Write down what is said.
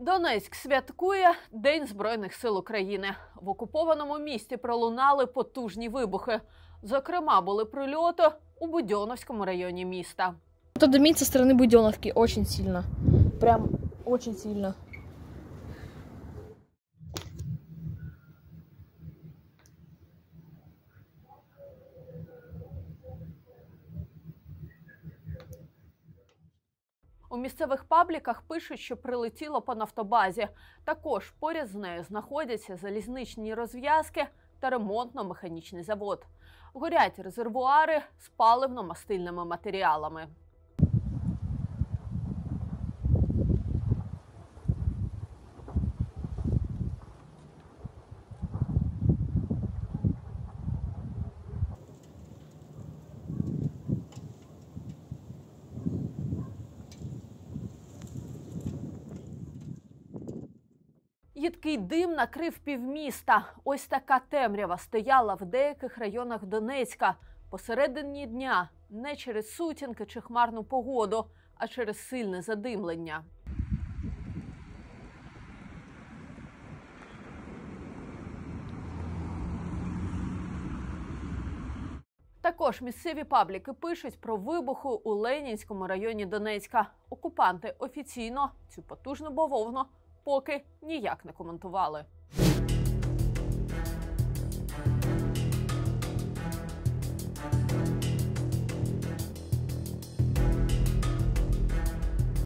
Донецьк святкує День Збройних Сил України. В окупованому місті пролунали потужні вибухи. Зокрема, були прильоти у Будьонівському районі міста. Это дымит со стороны Будьонівки очень сильно. Прям очень сильно. У місцевих пабліках пишуть, що прилетіло по нафтобазі. Також поряд з нею знаходяться залізничні розв'язки та ремонтно-механічний завод. Горять резервуари з паливно-мастильними матеріалами. Їдкий дим накрив півміста. Ось така темрява стояла в деяких районах Донецька. Посередині дня, не через сутінки чи хмарну погоду, а через сильне задимлення. Також місцеві пабліки пишуть про вибухи у Ленінському районі Донецька. Окупанти офіційно цю потужну бавовну поки ніяк не коментували.